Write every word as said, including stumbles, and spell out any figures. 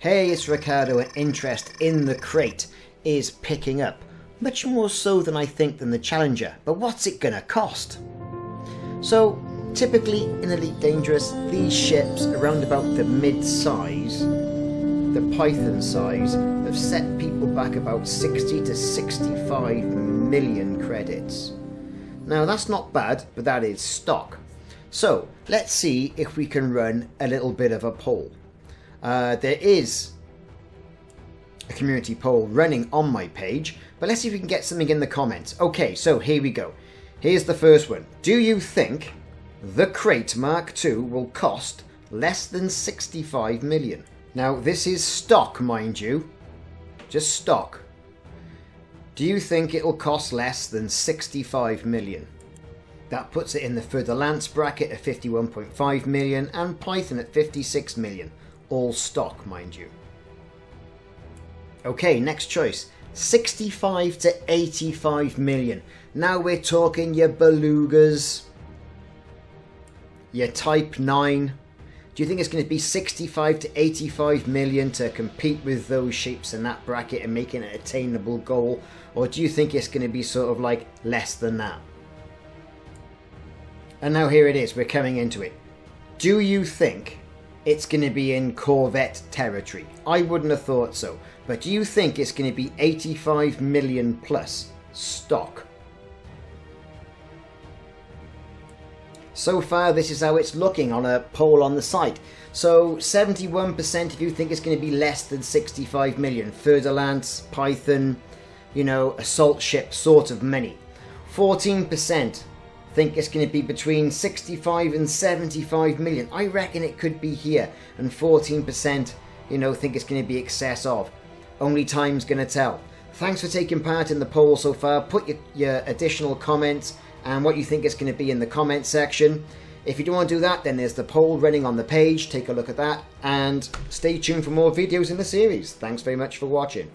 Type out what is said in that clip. Hey, it's Ricardo, and interest in the Krait is picking up, much more so than I think than the Challenger, but what's it gonna cost? So, typically in Elite Dangerous, these ships, around about the mid-size, the Python size, have set people back about sixty to sixty-five million credits. Now that's not bad, but that is stock. So, let's see if we can run a little bit of a poll. Uh, there is a community poll running on my page, but let's see if we can get something in the comments. Okay, so here we go. Here's the first one. Do you think the Krait Mark two will cost less than sixty-five million? Now, this is stock, mind you. Just stock. Do you think it'll cost less than sixty-five million? That puts it in the Fer-de-Lance bracket at fifty-one point five million and Python at fifty-six million. All stock, mind you. Okay, next choice. sixty-five to eighty-five million. Now we're talking your Belugas, your Type nine. Do you think it's going to be sixty-five to eighty-five million to compete with those shapes in that bracket and make it an attainable goal? Or do you think it's going to be sort of like less than that? And now here it is, we're coming into it. Do you think it's going to be in Corvette territory? I wouldn't have thought so. But do you think it's going to be eighty-five million plus stock? So far, this is how it's looking on a poll on the site. So seventy-one percent of you think it's going to be less than sixty-five million. Fer-de-Lance, Python, you know, assault ship sort of money. fourteen percent. Think it's going to be between sixty-five and seventy-five million. I reckon it could be here, and fourteen percent, you know, think it's going to be excess of. Only time's going to tell. Thanks for taking part in the poll so far. Put your, your additional comments and what you think it's going to be in the comment section. If you don't want to do that, then there's the poll running on the page. Take a look at that and stay tuned for more videos in the series. Thanks very much for watching.